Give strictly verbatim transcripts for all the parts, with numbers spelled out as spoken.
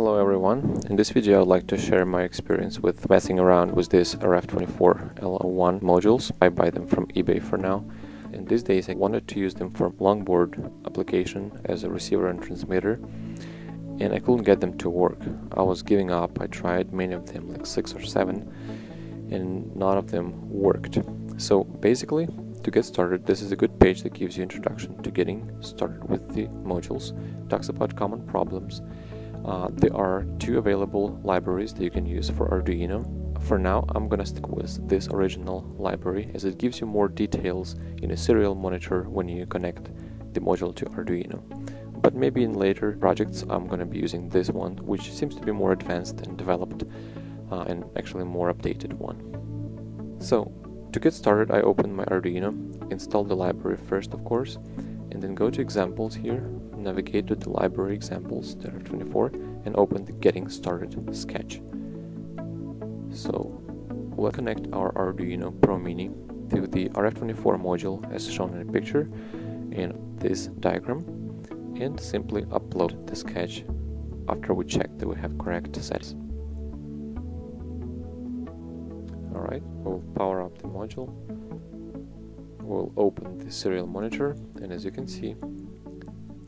Hello everyone, in this video I would like to share my experience with messing around with these R F twenty-four L O one modules. I buy them from eBay for now, and these days I wanted to use them for longboard application as a receiver and transmitter, and I couldn't get them to work. I was giving up. I tried many of them, like six or seven, and none of them worked. So basically, to get started, this is a good page that gives you introduction to getting started with the modules, talks about common problems. Uh, there are two available libraries that you can use for Arduino. For now, I'm gonna stick with this original library as it gives you more details in a serial monitor when you connect the module to Arduino. But maybe in later projects I'm gonna be using this one, which seems to be more advanced and developed uh, and actually more updated one. So, to get started, I open my Arduino, install the library first, of course, and then go to examples here, navigate to the library examples, R F twenty-four, and open the Getting Started sketch. So we'll connect our Arduino Pro Mini to the R F twenty-four module as shown in the picture in this diagram, and simply upload the sketch after we check that we have correct settings. Alright, we'll power up the module, we'll open the serial monitor, and as you can see,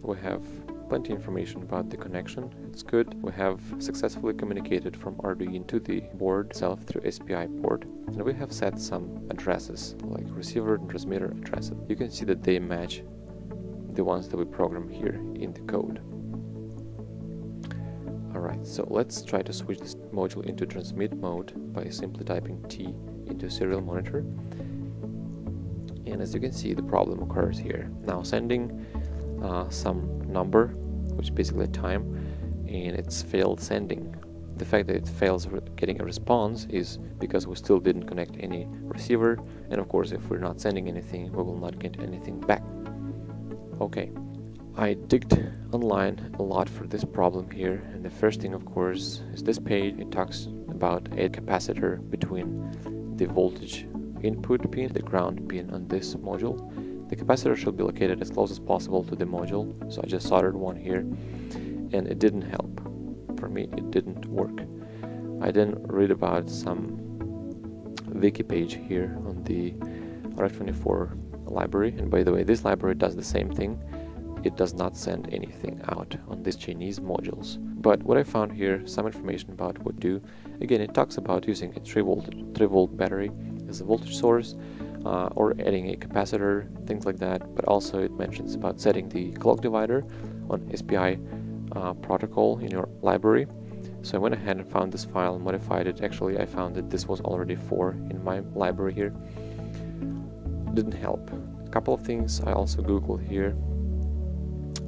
we have plenty of information about the connection. It's good. We have successfully communicated from Arduino to the board itself through S P I port, and we have set some addresses, like receiver and transmitter addresses. You can see that they match the ones that we program here in the code. Alright, so let's try to switch this module into transmit mode by simply typing T into serial monitor. And as you can see, the problem occurs here. Now sending uh, some number, which is basically time, and it's failed sending. The fact that it fails getting a response is because we still didn't connect any receiver, and of course if we're not sending anything, we will not get anything back. Okay. I digged online a lot for this problem here, and the first thing of course is this page. It talks about a capacitor between the voltage input pin, the ground pin on this module. The capacitor should be located as close as possible to the module, so I just soldered one here, and it didn't help. For me it didn't work. I then read about some wiki page here on the R F twenty-four library, and by the way this library does the same thing. It does not send anything out on these Chinese modules. But what I found here, some information about what to do. Again, it talks about using a three volt battery as a voltage source, uh, or adding a capacitor, things like that. But also it mentions about setting the clock divider on S P I uh, protocol in your library. So I went ahead and found this file and modified it. Actually, I found that this was already four in my library here. Didn't help. A couple of things I also googled here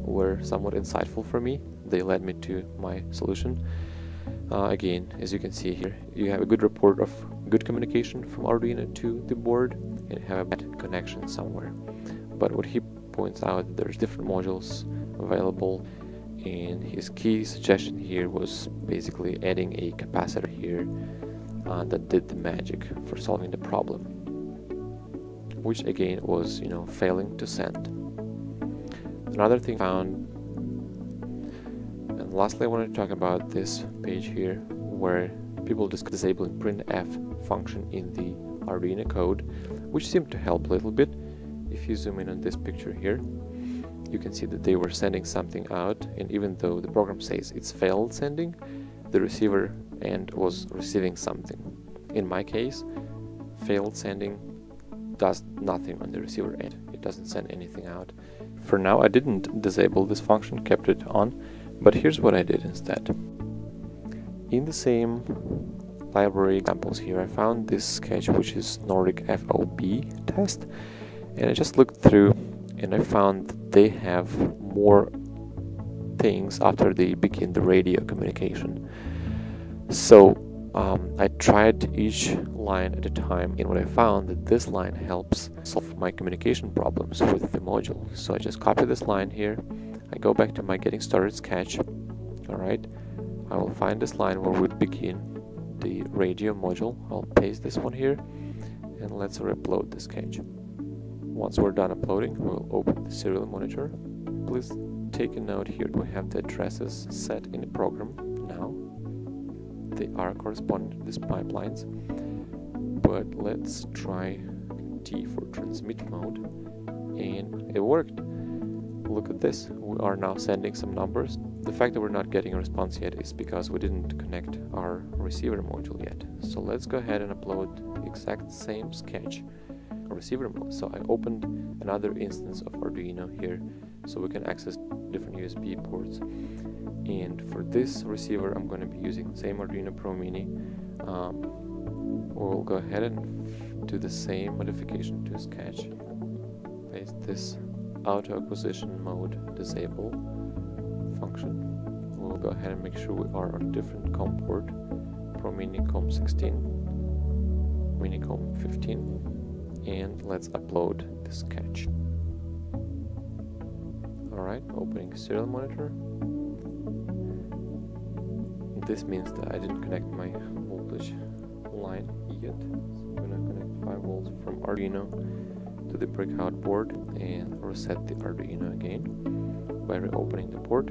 were somewhat insightful for me. They led me to my solution. Uh, again, as you can see here, you have a good report of good communication from Arduino to the board, and have a bad connection somewhere. But what he points out, there's different modules available, and his key suggestion here was basically adding a capacitor here uh, that did the magic for solving the problem, which again was, you know, failing to send. Another thing found, and lastly I want to talk about this page here where people just disable printf function in the Arduino code, which seemed to help a little bit. If you zoom in on this picture here, you can see that they were sending something out, and even though the program says it's failed sending, the receiver end was receiving something. In my case, failed sending does nothing on the receiver end. It doesn't send anything out. For now, I didn't disable this function, kept it on, but here's what I did instead. In the same library examples here, I found this sketch, which is Nordic F O B test, and I just looked through, and I found that they have more things after they begin the radio communication. So um, I tried each line at a time, and what I found that this line helps solve my communication problems with the module. So I just copy this line here, I go back to my Getting Started sketch. Alright, I will find this line where we begin the radio module. I'll paste this one here, and let's re-upload the sketch. Once we're done uploading, we'll open the serial monitor. Please take a note here, we have the addresses set in the program, now. They are corresponding to these pipelines, but let's try T for transmit mode, and it worked. Look at this, we are now sending some numbers. The fact that we're not getting a response yet is because we didn't connect our receiver module yet. So let's go ahead and upload the exact same sketch receiver mode. So I opened another instance of Arduino here, so we can access different U S B ports. And for this receiver, I'm going to be using the same Arduino Pro Mini. Um, we'll go ahead and do the same modification to sketch. Place this auto acquisition mode disable function. We'll go ahead and make sure we are on different COM port. Pro Mini COM sixteen, Mini COM fifteen. And let's upload the sketch. Alright, opening serial monitor. This means that I didn't connect my voltage line yet. So I'm gonna connect five volts from Arduino to the breakout board and reset the Arduino again by reopening the port.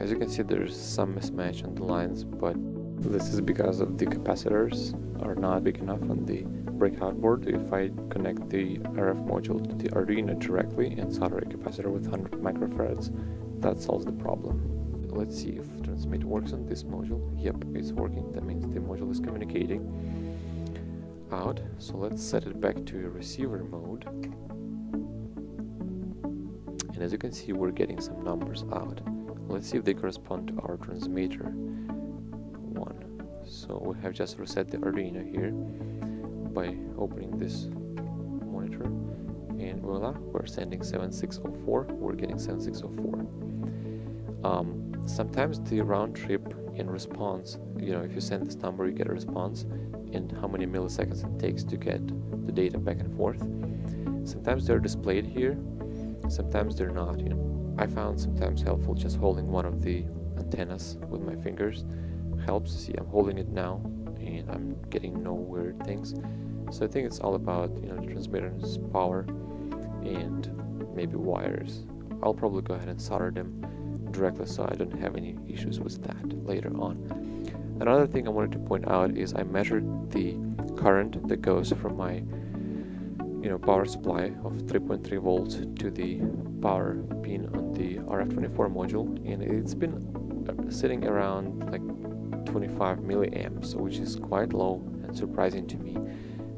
As you can see, there's some mismatch on the lines, but this is because of the capacitors are not big enough on the breakout board. If I connect the R F module to the Arduino directly and solder a capacitor with one hundred microfarads, that solves the problem. Let's see if transmit works on this module. Yep, it's working. That means the module is communicating out. So let's set it back to receiver mode. And as you can see, we're getting some numbers out. Let's see if they correspond to our transmitter. So we have just reset the Arduino here by opening this monitor, and voila, we're sending seven six zero four, we're getting seven six zero four. Um, sometimes the round trip in response, you know, if you send this number you get a response, and how many milliseconds it takes to get the data back and forth. Sometimes they're displayed here, sometimes they're not. You know, I found sometimes helpful just holding one of the antennas with my fingers. Helps. See, I'm holding it now and I'm getting no weird things. So I think it's all about, you know, the transmitter's power and maybe wires. I'll probably go ahead and solder them directly so I don't have any issues with that later on. Another thing I wanted to point out is I measured the current that goes from my, you know, power supply of three point three volts to the power pin on the R F twenty-four module, and it's been sitting around like twenty-five milliamps, which is quite low and surprising to me.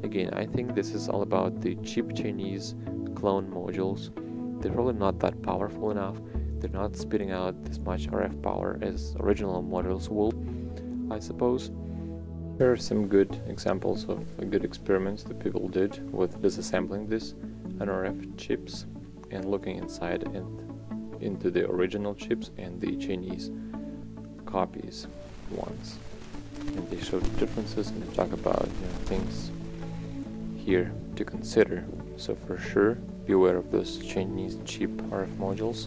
Again, I think this is all about the cheap Chinese clone modules. They're probably not that powerful enough. They're not spitting out as much R F power as original models will, I suppose. Here are some good examples of good experiments that people did with disassembling this N R F chips and looking inside and into the original chips and the Chinese copies ones, and they show the differences, and they talk about, you know, things here to consider. So for sure, beware of those Chinese cheap R F modules.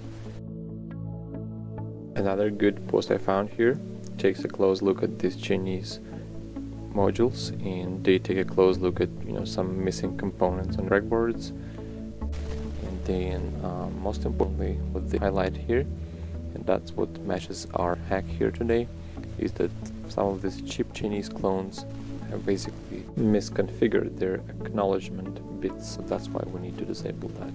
Another good post I found here takes a close look at these Chinese modules, and they take a close look at, you know, some missing components on reg boards. And then uh, most importantly, what they highlight here, and that's what matches our hack here today, is that some of these cheap Chinese clones have basically misconfigured their acknowledgement bits, so that's why we need to disable that.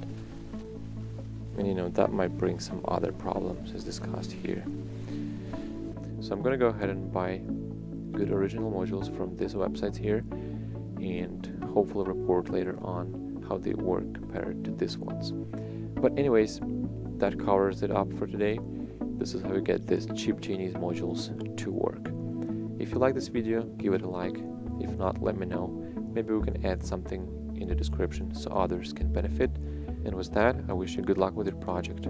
And you know, that might bring some other problems as discussed here. So I'm gonna go ahead and buy good original modules from these websites here, and hopefully report later on how they work compared to these ones. But anyways, that covers it up for today. This is how you get these cheap Chinese modules to work. If you like this video, give it a like. If not, let me know. Maybe we can add something in the description so others can benefit. And with that, I wish you good luck with your project.